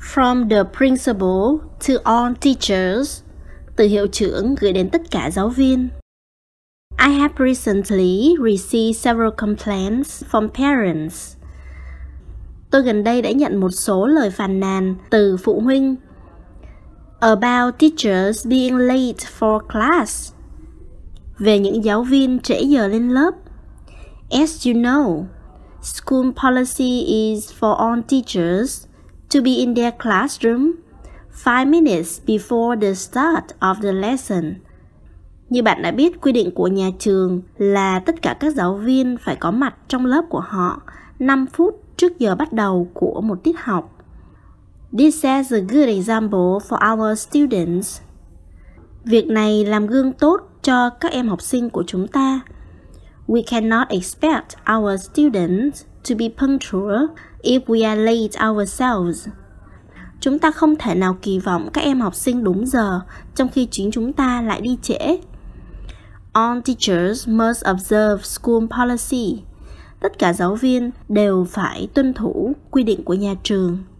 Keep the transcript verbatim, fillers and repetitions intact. From the principal to all teachers. Từ hiệu trưởng gửi đến tất cả giáo viên. I have recently received several complaints from parents. Tôi gần đây đã nhận một số lời phàn nàn từ phụ huynh. About teachers being late for class. Về những giáo viên trễ giờ lên lớp. As you know, school policy is for all teachers to be in their classroom five minutes before the start of the lesson. Như bạn đã biết, quy định của nhà trường là tất cả các giáo viên phải có mặt trong lớp của họ năm phút trước giờ bắt đầu của một tiết học. This is a good example for our students. Việc này làm gương tốt cho các em học sinh của chúng ta. We cannot expect our students to be punctual if we are late ourselves. Chúng ta không thể nào kỳ vọng các em học sinh đúng giờ trong khi chính chúng ta lại đi trễ. All teachers must observe school policy. Tất cả giáo viên đều phải tuân thủ quy định của nhà trường.